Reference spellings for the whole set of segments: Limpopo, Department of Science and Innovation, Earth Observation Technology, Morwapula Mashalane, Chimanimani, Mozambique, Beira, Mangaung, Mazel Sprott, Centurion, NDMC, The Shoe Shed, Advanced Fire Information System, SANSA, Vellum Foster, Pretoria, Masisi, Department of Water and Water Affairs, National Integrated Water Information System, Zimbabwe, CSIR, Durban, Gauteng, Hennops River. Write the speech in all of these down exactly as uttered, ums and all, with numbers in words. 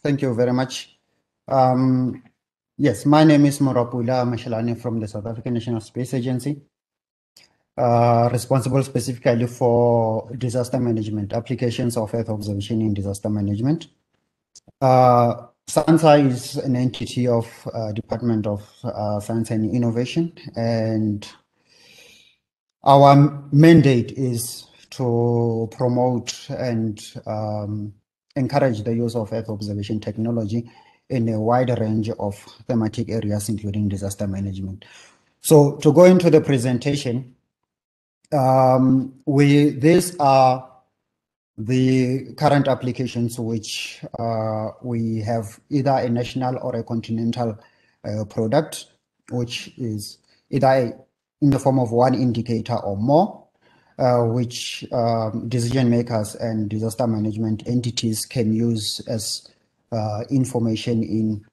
Thank you very much. Um, yes, my name is Morwapula Mashalane from the South African National Space Agency, uh, responsible specifically for disaster management, applications of Earth observation in disaster management. Uh, SANSA is an entity of uh, Department of uh, Science and Innovation, and our mandate is to promote and um, encourage the use of Earth observation technology in a wide range of thematic areas, including disaster management. So to go into the presentation, um, we these are the current applications which uh, we have, either a national or a continental uh, product, which is either in the form of one indicator or more, uh, which um, decision makers and disaster management entities can use as uh, information in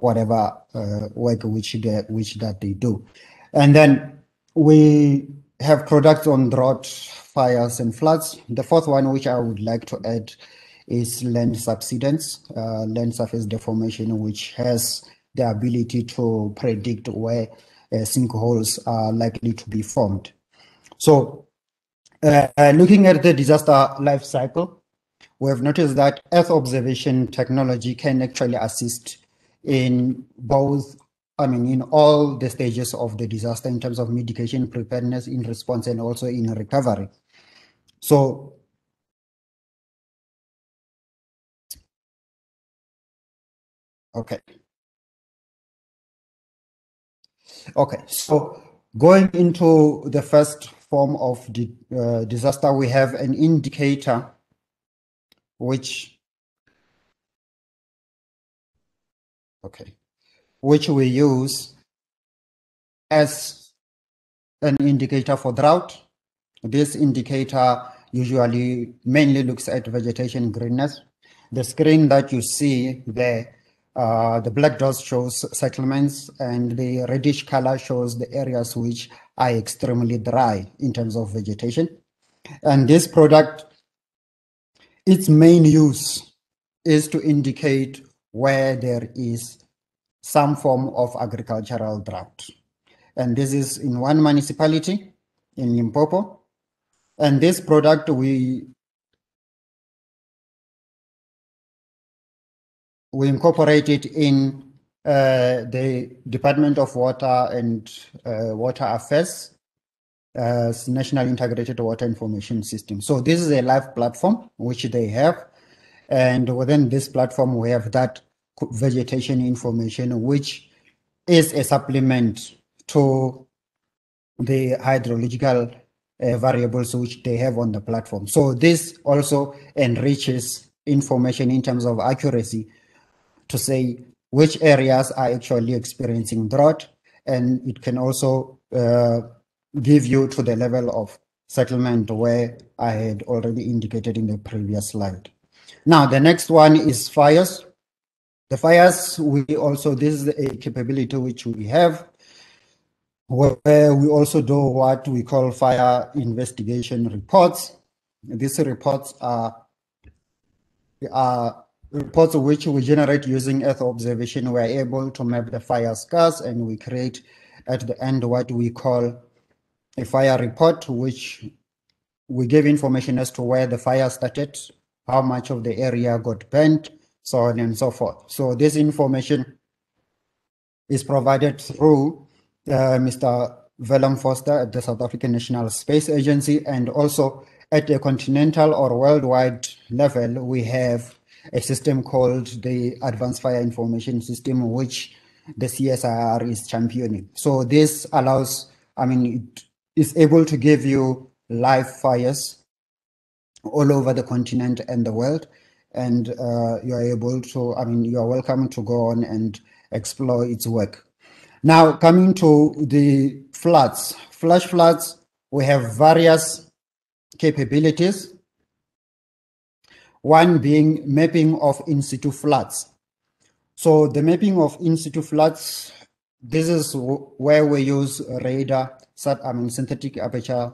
whatever uh, work which they, which that they do. And then we have products on drought, fires, and floods. The fourth one, which I would like to add, is land subsidence, uh, land surface deformation, which has the ability to predict where uh, sinkholes are likely to be formed. So uh, uh, looking at the disaster life cycle, we have noticed that Earth observation technology can actually assist in both I mean, in all the stages of the disaster in terms of mitigation, preparedness, in response, and also in recovery. So, okay. Okay, so going into the first form of the uh, disaster, we have an indicator which, okay. which we use as an indicator for drought. This indicator usually mainly looks at vegetation greenness. The screen that you see there, uh, the black dots shows settlements, and the reddish color shows the areas which are extremely dry in terms of vegetation. And this product, its main use is to indicate where there is some form of agricultural drought. And this is in one municipality in Limpopo. And this product we, we incorporate it in uh, the Department of Water and uh, Water Affairs, uh, National Integrated Water Information System. So this is a live platform which they have. And within this platform, we have that vegetation information, which is a supplement to the hydrological uh, variables which they have on the platform. So this also enriches information in terms of accuracy to say which areas are actually experiencing drought, and it can also uh, give you to the level of settlement where I had already indicated in the previous slide. Now the next one is fires. The fires, we also, this is a capability which we have, where we also do what we call fire investigation reports. These reports are, are reports which we generate using Earth observation. We are able to map the fire scars, and we create at the end what we call a fire report, which we give information as to where the fire started, how much of the area got burnt, so on and so forth. So this information is provided through uh, Mister Vellum Foster at the South African National Space Agency, and also at a continental or worldwide level, we have a system called the Advanced Fire Information System, which the C S I R is championing. So this allows, I mean, it is able to give you live fires all over the continent and the world. And uh, you are able to, I mean, you are welcome to go on and explore its work. Now, coming to the floods, flash floods, we have various capabilities. One being mapping of in situ floods. So the mapping of in situ floods, this is where we use radar, I mean, synthetic aperture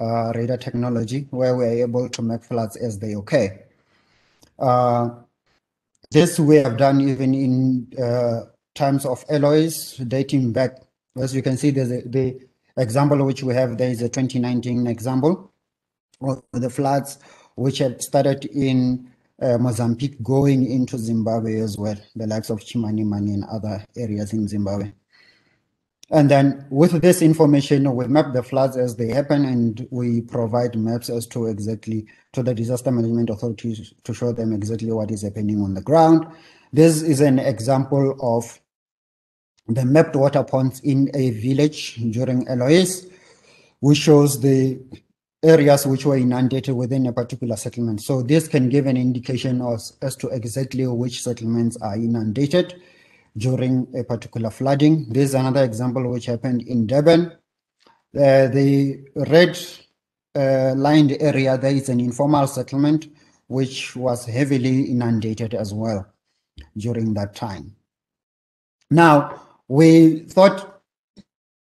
uh, radar technology, where we are able to map floods as they occur. Uh, This we have done even in uh, times of alloys dating back. As you can see, there's a, the example which we have, there is a twenty nineteen example of the floods which had started in uh, Mozambique going into Zimbabwe as well, the likes of Chimanimani and other areas in Zimbabwe. And then with this information, we map the floods as they happen, and we provide maps as to exactly to the disaster management authorities to show them exactly what is happening on the ground. This is an example of the mapped water ponds in a village during L O S, which shows the areas which were inundated within a particular settlement. So this can give an indication as, as to exactly which settlements are inundated during a particular flooding. This is another example which happened in Durban. Uh, the red uh, lined area, there is an informal settlement which was heavily inundated as well during that time. Now, we thought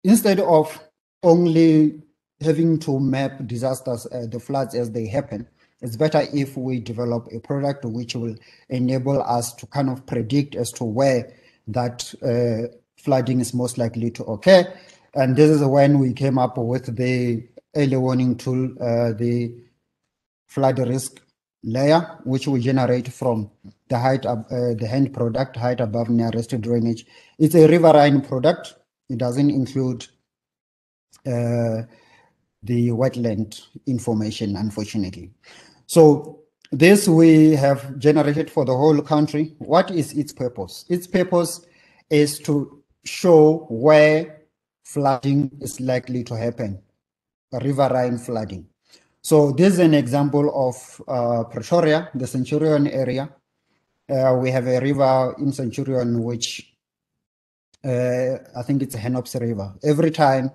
instead of only having to map disasters, uh, the floods as they happen, it's better if we develop a product which will enable us to kind of predict as to where that uh, flooding is most likely to occur. And this is when we came up with the early warning tool, uh, the flood risk layer, which we generate from the height of uh, the hand product, height above nearest drainage. It's a riverine product. It doesn't include uh, the wetland information, unfortunately. So this we have generated for the whole country. What is its purpose? Its purpose is to show where flooding is likely to happen, riverine flooding. So this is an example of uh, Pretoria, the Centurion area. Uh, we have a river in Centurion, which uh, I think it's a Hennops River. Every time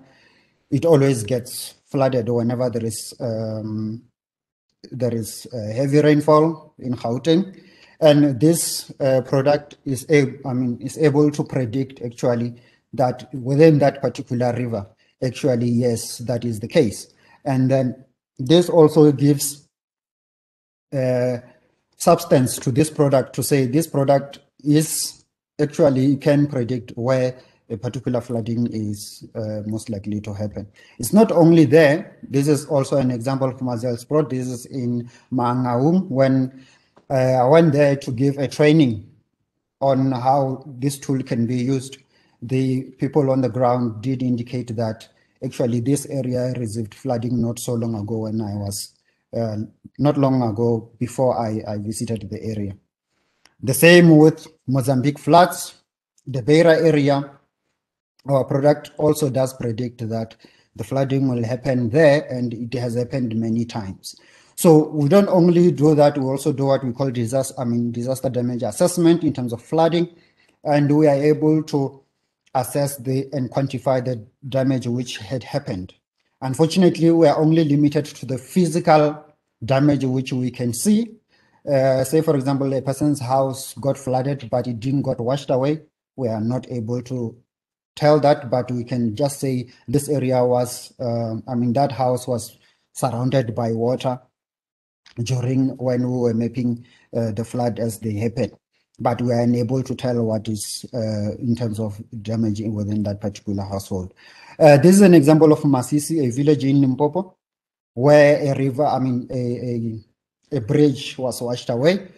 it always gets flooded whenever there is um, there is uh, heavy rainfall in Gauteng, and this uh, product is able, I mean, is able to predict actually that within that particular river, actually yes, that is the case. And then this also gives uh, substance to this product to say this product is actually can predict where a particular flooding is uh, most likely to happen. It's not only there. This is also an example of Mazel Sprott. This is in Mangaung. When uh, I went there to give a training on how this tool can be used, the people on the ground did indicate that actually this area received flooding not so long ago when I was, uh, not long ago before I, I visited the area. The same with Mozambique floods, the Beira area. Our product also does predict that the flooding will happen there, and it has happened many times. So we don't only do that, we also do what we call disaster, I mean, disaster damage assessment in terms of flooding, and we are able to assess the and quantify the damage which had happened. Unfortunately, we are only limited to the physical damage which we can see. Uh, say, for example, a person's house got flooded, but it didn't got washed away. We are not able to tell that, but we can just say this area was, uh, I mean, that house was surrounded by water during when we were mapping uh, the flood as they happened. But we are unable to tell what is uh, in terms of damage within that particular household. Uh, this is an example of Masisi, a village in Limpopo, where a river, I mean, a, a, a bridge was washed away,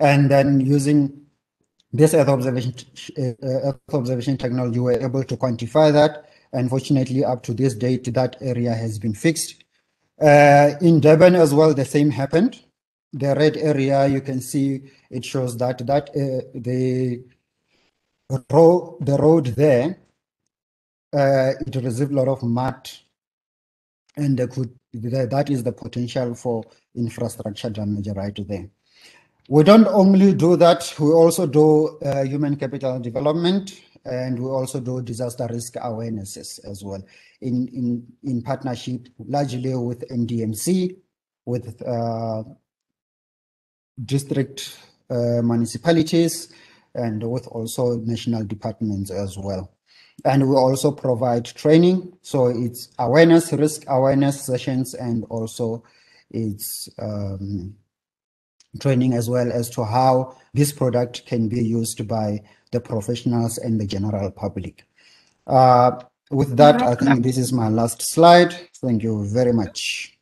and then using this Earth observation, uh, Earth observation technology, we're able to quantify that. Unfortunately, up to this date, that area has been fixed. Uh, in Durban as well, the same happened. The red area, you can see, it shows that that uh, the road, the road there, uh, it received a lot of mud, and they could, that is the potential for infrastructure damage right there. We don't only do that, we also do uh, human capital development, and we also do disaster risk awarenesses as well in, in, in partnership largely with N D M C, with uh, district uh, municipalities, and with also national departments as well. And we also provide training, so it's awareness, risk awareness sessions, and also it's um, training, as well as to how this product can be used by the professionals and the general public. Uh, with that, I think this is my last slide. Thank you very much.